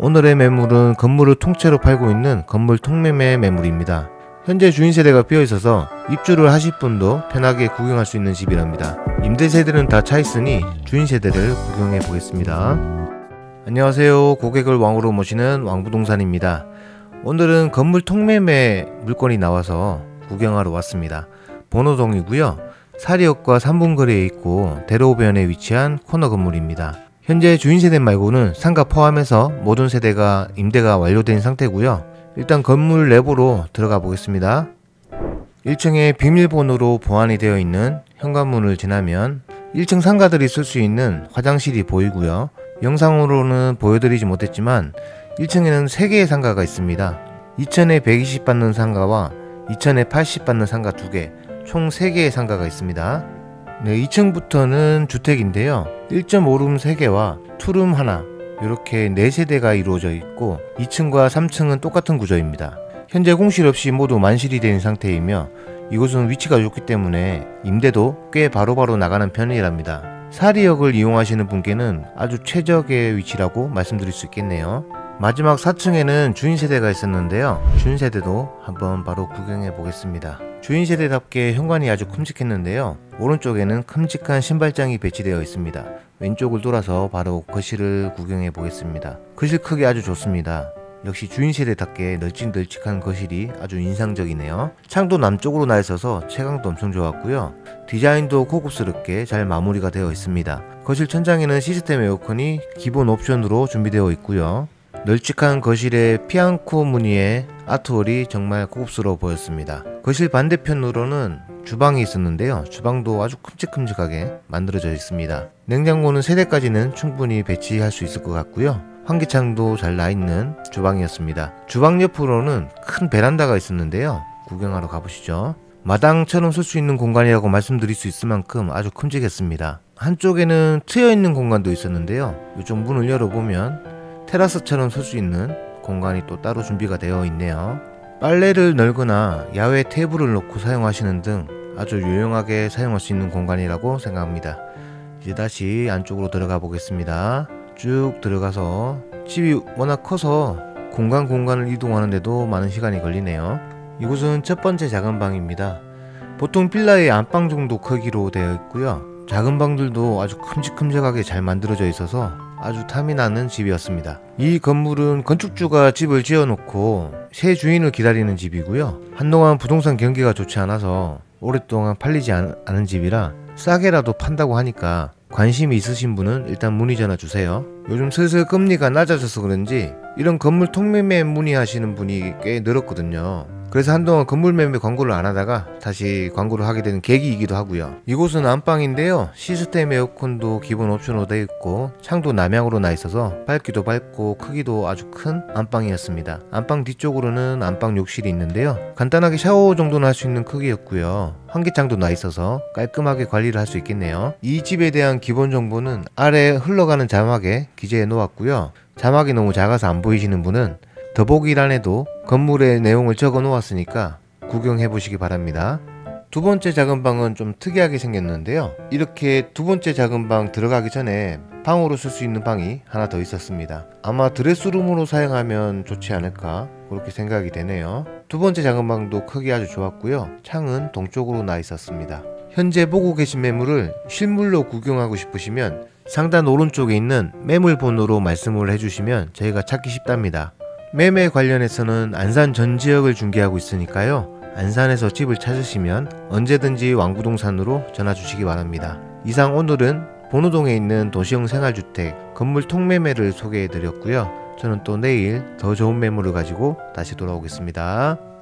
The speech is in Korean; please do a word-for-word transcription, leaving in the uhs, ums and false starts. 오늘의 매물은 건물을 통째로 팔고 있는 건물 통매매 매물입니다. 현재 주인 세대가 비어있어서 입주를 하실 분도 편하게 구경할 수 있는 집이랍니다. 임대세대는 다 차있으니 주인 세대를 구경해 보겠습니다. 안녕하세요. 고객을 왕으로 모시는 왕부동산입니다. 오늘은 건물 통매매 물건이 나와서 구경하러 왔습니다. 번호동이고요. 사리역과 삼 분 거리에 있고 대로변에 위치한 코너 건물입니다. 현재 주인 세대 말고는 상가 포함해서 모든 세대가 임대가 완료된 상태고요. 일단 건물 내부로 들어가 보겠습니다. 일 층에 비밀번호로 보안이 되어 있는 현관문을 지나면 일 층 상가들이 쓸 수 있는 화장실이 보이고요. 영상으로는 보여드리지 못했지만 일 층에는 세 개의 상가가 있습니다. 이천에 백이십 받는 상가와 이천에 팔십 받는 상가 두 개, 총 세 개의 상가가 있습니다. 네, 이 층부터는 주택인데요. 일 점 오 룸 세 개와 투룸 하나, 이렇게 네 세대가 이루어져 있고 이 층과 삼 층은 똑같은 구조입니다. 현재 공실 없이 모두 만실이 된 상태이며 이곳은 위치가 좋기 때문에 임대도 꽤 바로바로 나가는 편이랍니다. 사리역을 이용하시는 분께는 아주 최적의 위치라고 말씀드릴 수 있겠네요. 마지막 사 층에는 주인 세대가 있었는데요. 주인 세대도 한번 바로 구경해 보겠습니다. 주인 세대답게 현관이 아주 큼직했는데요. 오른쪽에는 큼직한 신발장이 배치되어 있습니다. 왼쪽을 돌아서 바로 거실을 구경해 보겠습니다. 거실 크기 아주 좋습니다. 역시 주인 세대답게 널찍널찍한 거실이 아주 인상적이네요. 창도 남쪽으로 나 있어서 채광도 엄청 좋았고요. 디자인도 고급스럽게 잘 마무리가 되어 있습니다. 거실 천장에는 시스템 에어컨이 기본 옵션으로 준비되어 있고요. 널찍한 거실의 피앙코 무늬의 아트월이 정말 고급스러워 보였습니다. 거실 반대편으로는 주방이 있었는데요. 주방도 아주 큼직큼직하게 만들어져 있습니다. 냉장고는 세 대까지는 충분히 배치할 수 있을 것 같고요. 환기창도 잘 나있는 주방이었습니다. 주방 옆으로는 큰 베란다가 있었는데요. 구경하러 가보시죠. 마당처럼 쓸 수 있는 공간이라고 말씀드릴 수 있을 만큼 아주 큼직했습니다. 한쪽에는 트여있는 공간도 있었는데요. 이쪽 문을 열어보면 테라스처럼 쓸 수 있는 공간이 또 따로 준비가 되어 있네요. 빨래를 널거나 야외 테이블을 놓고 사용하시는 등 아주 유용하게 사용할 수 있는 공간이라고 생각합니다. 이제 다시 안쪽으로 들어가 보겠습니다. 쭉 들어가서 집이 워낙 커서 공간 공간을 이동하는데도 많은 시간이 걸리네요. 이곳은 첫 번째 작은 방입니다. 보통 빌라의 안방 정도 크기로 되어 있고요. 작은 방들도 아주 큼직큼직하게 잘 만들어져 있어서 아주 탐이 나는 집이었습니다. 이 건물은 건축주가 집을 지어놓고 새 주인을 기다리는 집이고요. 한동안 부동산 경기가 좋지 않아서 오랫동안 팔리지 않은 집이라 싸게라도 판다고 하니까 관심이 있으신 분은 일단 문의 전화 주세요. 요즘 슬슬 금리가 낮아져서 그런지 이런 건물 통매매 문의하시는 분이 꽤 늘었거든요. 그래서 한동안 건물 매매 광고를 안 하다가 다시 광고를 하게 되는 계기이기도 하고요. 이곳은 안방인데요. 시스템 에어컨도 기본 옵션으로 되어 있고 창도 남향으로 나 있어서 밝기도 밝고 크기도 아주 큰 안방이었습니다. 안방 뒤쪽으로는 안방 욕실이 있는데요. 간단하게 샤워 정도는 할 수 있는 크기였고요. 환기창도 나 있어서 깔끔하게 관리를 할 수 있겠네요. 이 집에 대한 기본 정보는 아래 흘러가는 자막에 기재해 놓았고요. 자막이 너무 작아서 안 보이시는 분은 더보기란에도 건물의 내용을 적어 놓았으니까 구경해 보시기 바랍니다. 두 번째 작은 방은 좀 특이하게 생겼는데요. 이렇게 두 번째 작은 방 들어가기 전에 방으로 쓸 수 있는 방이 하나 더 있었습니다. 아마 드레스룸으로 사용하면 좋지 않을까 그렇게 생각이 되네요. 두 번째 작은 방도 크기 아주 좋았고요. 창은 동쪽으로 나 있었습니다. 현재 보고 계신 매물을 실물로 구경하고 싶으시면 상단 오른쪽에 있는 매물 번호로 말씀을 해주시면 저희가 찾기 쉽답니다. 매매 관련해서는 안산 전 지역을 중개하고 있으니까요. 안산에서 집을 찾으시면 언제든지 왕부동산으로 전화 주시기 바랍니다. 이상 오늘은 번호동에 있는 도시형 생활주택 건물 통매매를 소개해 드렸고요. 저는 또 내일 더 좋은 매물을 가지고 다시 돌아오겠습니다.